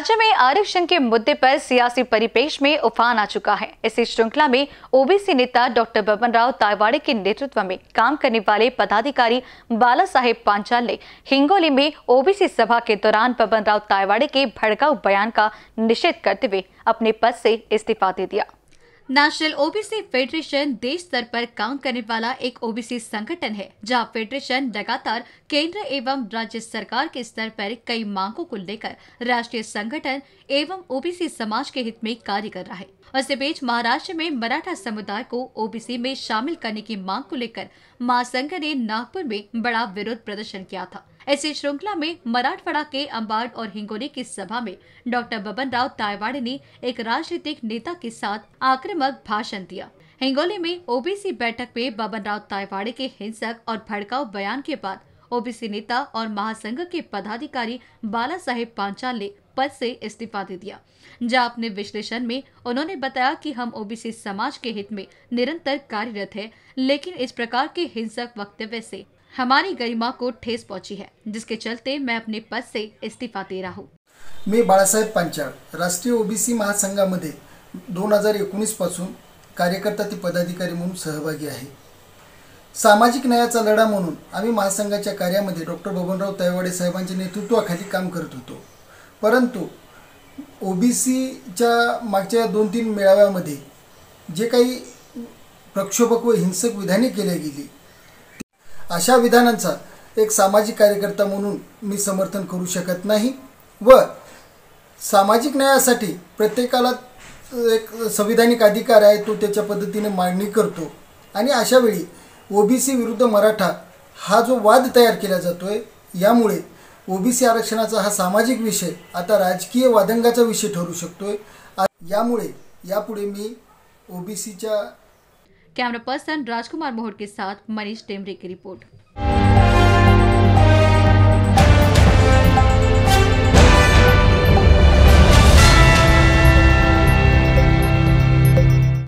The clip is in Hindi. राज्य में आरक्षण के मुद्दे पर सियासी परिपेक्ष में उफान आ चुका है। इसी श्रृंखला में ओबीसी नेता डॉक्टर बबनराव तायवाड़े के नेतृत्व में काम करने वाले पदाधिकारी बाला साहेब पांचाल ने हिंगोली में ओबीसी सभा के दौरान बबनराव तायवाड़े के भड़काऊ बयान का निषेध करते हुए अपने पद से इस्तीफा दे दिया। नेशनल ओबीसी फेडरेशन देश स्तर पर काम करने वाला एक ओबीसी संगठन है, जहां फेडरेशन लगातार केंद्र एवं राज्य सरकार के स्तर पर कई मांगों को लेकर राष्ट्रीय संगठन एवं ओबीसी समाज के हित में कार्य कर रहा है। इसी बीच महाराष्ट्र में मराठा समुदाय को ओबीसी में शामिल करने की मांग को लेकर महासंघ ने नागपुर में बड़ा विरोध प्रदर्शन किया था। ऐसी श्रृंखला में मराठवाड़ा के अंबाड़ और हिंगोली की सभा में डॉक्टर बबनराव तायवाड़े ने एक राजनीतिक नेता के साथ आक्रामक भाषण दिया। हिंगोली में ओबीसी बैठक में बबनराव तायवाड़े के हिंसक और भड़काऊ बयान के बाद ओबीसी नेता और महासंघ के पदाधिकारी बाला साहेब पांचाल ने पद से इस्तीफा दे दिया। जहां अपने विश्लेषण में उन्होंने बताया कि हम ओबीसी समाज के हित में निरंतर कार्यरत है, लेकिन इस प्रकार के हिंसक वक्तव्य से हमारी गरिमा को ठेस पहुंची है, जिसके चलते मैं अपने पद से इस्तीफा दे रहा हूँ। मी बाळासाहेब पांचाळ राष्ट्रीय ओबीसी महासंघामध्ये 2019 पासून कार्यकर्ता ते पदाधिकारी म्हणून सहभागी आहे। सामाजिक न्यायाचा लढा म्हणून आम्ही महासंघाच्या कार्यामध्ये डॉक्टर बबनराव तायवाडे साहेबांच्या नेतृत्वाखाली काम करत होतो, परंतु ओबीसीच्या मागच्या 2-3 मेळाव्यामध्ये जे काही प्रक्षोभक व हिंसक विधाने केली गेली, अशा विधानांचा एक सामाजिक कार्यकर्ता म्हणून मी समर्थन करू शकत नाही व सामाजिक न्यायासाठी प्रत्येकाला एक संवैधानिक अधिकार आहे, तो त्याच्या पद्धतीने मांडणी करतो आणि अशा वेळी ओबीसी विरुद्ध मराठा हा जो वाद तयार केला जातोय, यामुळे ओबीसी आरक्षणाचा हा सामाजिक विषय आता राजकीय वादंगाचा विषय ठरू शकतोय। यामुळे यापुढे मी ओबीसीच्या। कैमरा पर्सन राजकुमार मोहड़के के साथ मनीष टेमरे की रिपोर्ट।